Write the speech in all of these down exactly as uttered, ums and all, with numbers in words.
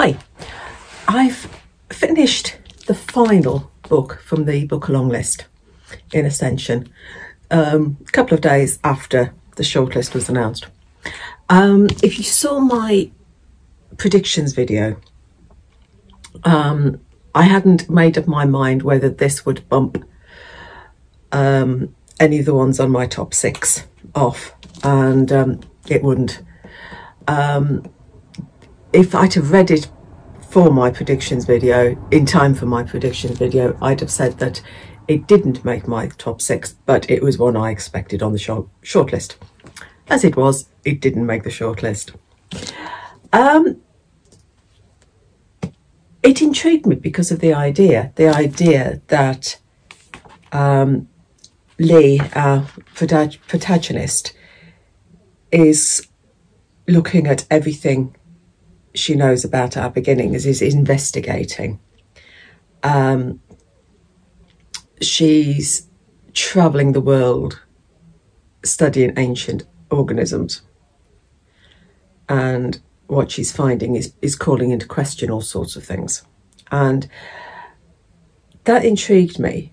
Hi, I've finished the final book from the book along list, In Ascension, um, a couple of days after the shortlist was announced. Um, if you saw my predictions video, um, I hadn't made up my mind whether this would bump um, any of the ones on my top six off, and um, it wouldn't. Um, If I'd have read it for my predictions video, in time for my predictions video, I'd have said that it didn't make my top six, but it was one I expected on the short, shortlist. As it was, it didn't make the shortlist. Um, it intrigued me because of the idea, the idea that um, Lee, our protagonist, is looking at everything she knows about our beginnings, is investigating. Um, she's traveling the world, studying ancient organisms. And what she's finding is, is calling into question all sorts of things. And that intrigued me.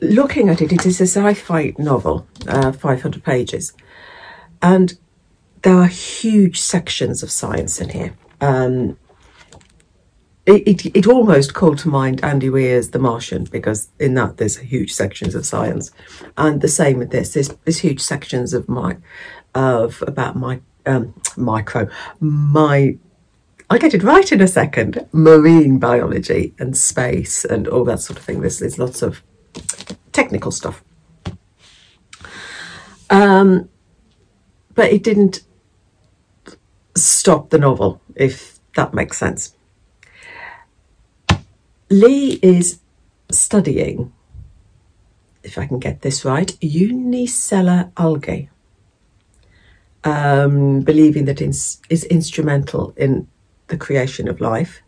Looking at it, it is a sci-fi novel, uh, five hundred pages. And there are huge sections of science in here. Um, it, it, it almost called to mind Andy Weir's The Martian, because in that there's huge sections of science. And the same with this, there's, there's huge sections of my, of about my um, micro, my, I get it right in a second, marine biology and space and all that sort of thing. There's, there's lots of technical stuff. Um, but it didn't stop the novel, if that makes sense. Lee is studying, if I can get this right, unicellular algae, um, believing that it's instrumental in the creation of life,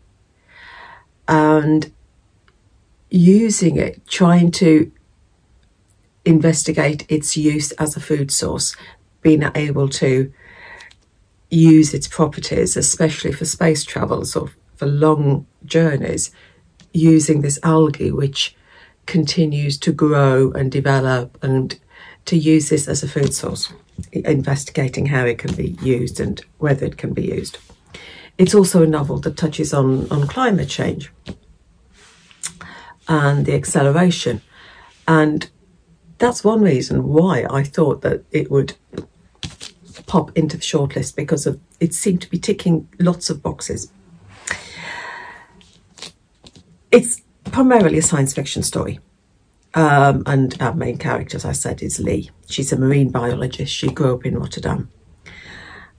and using it, trying to investigate its use as a food source, being able to use its properties, especially for space travel, sort of for long journeys, using this algae, which continues to grow and develop, and to use this as a food source, investigating how it can be used and whether it can be used. It's also a novel that touches on, on climate change and the acceleration. And that's one reason why I thought that it would pop into the shortlist, because of it seemed to be ticking lots of boxes. It's primarily a science fiction story, um, and our main character, as I said, is Lee. She's a marine biologist. She grew up in Rotterdam,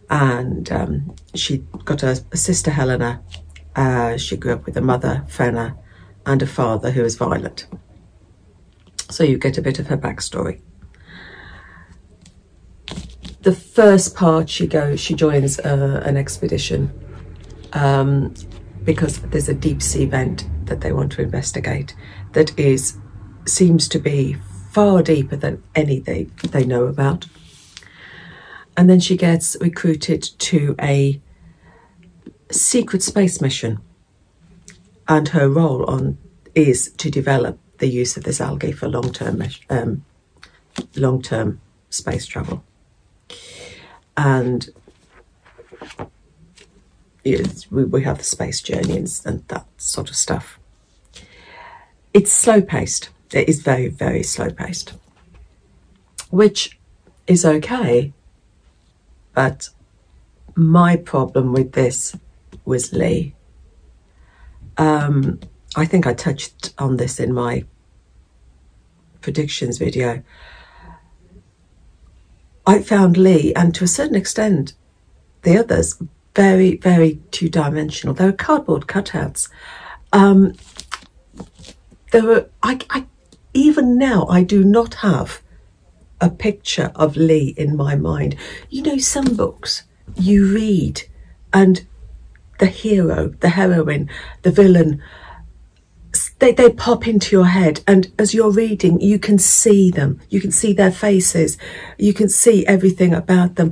and um, she got a, a sister, Helena. Uh, she grew up with a mother, Fenna, and a father who was violent. So you get a bit of her backstory. The first part, she goes, she joins uh, an expedition um, because there's a deep sea vent that they want to investigate that is seems to be far deeper than any they, they know about. And then she gets recruited to a secret space mission, and her role on is to develop the use of this algae for long-term um, long-term space travel. And yes, we, we have the space journeys and that sort of stuff. It's slow-paced. It is very, very slow-paced, which is okay. But my problem with this was Lee. Um, I think I touched on this in my predictions video. I found Lee, and to a certain extent the others, very, very two-dimensional. There were cardboard cutouts. Um, there were. I, I, even now, I do not have a picture of Lee in my mind. You know, some books you read, and the hero, the heroine, the villain, They, they pop into your head, and as you're reading, you can see them. You can see their faces. You can see everything about them.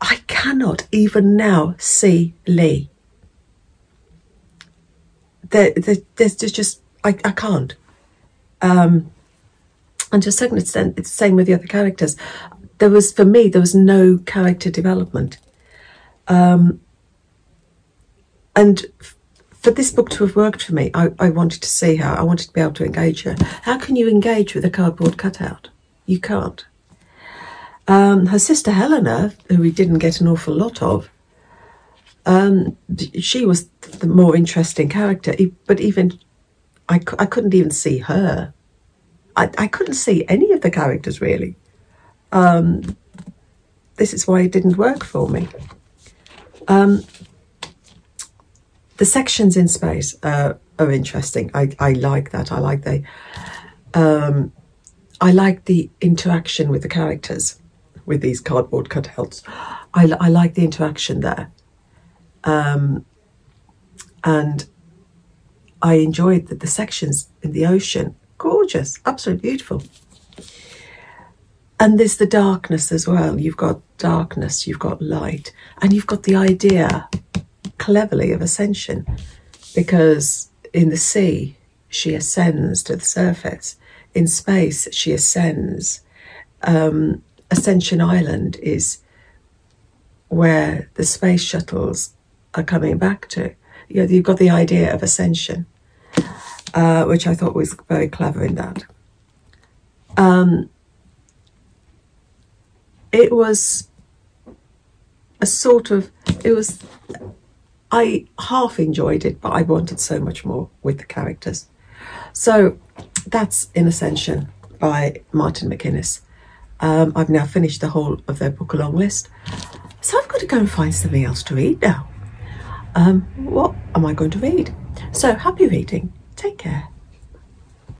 I cannot even now see Lee. There, there, there's just, I, I can't. Um, and to a certain extent, it's the same with the other characters. There was, for me, there was no character development. Um, and for this book to have worked for me, I, I wanted to see her. I wanted to be able to engage her. How can you engage with a cardboard cutout? You can't. Um, her sister Helena, who we didn't get an awful lot of, um, she was the more interesting character. But even, I, I couldn't even see her. I, I couldn't see any of the characters, really. Um, this is why it didn't work for me. Um, the sections in space uh, are interesting. I, I like that. I like the, um, I like the interaction with the characters, with these cardboard cutouts. I, I like the interaction there. Um, and I enjoyed that the sections in the ocean, gorgeous, absolutely beautiful. And there's the darkness as well. You've got darkness, you've got light, and you've got the idea, cleverly, of ascension, because in the sea, she ascends to the surface. In space, she ascends. Um, Ascension Island is where the space shuttles are coming back to. You know, you've got the idea of ascension, uh, which I thought was very clever in that. Um, It was a sort of, it was, I half enjoyed it, but I wanted so much more with the characters. So that's In Ascension by Martin Macinnes. Um, I've now finished the whole of their book along list. So I've got to go and find something else to read now. Um, what am I going to read? So happy reading. Take care.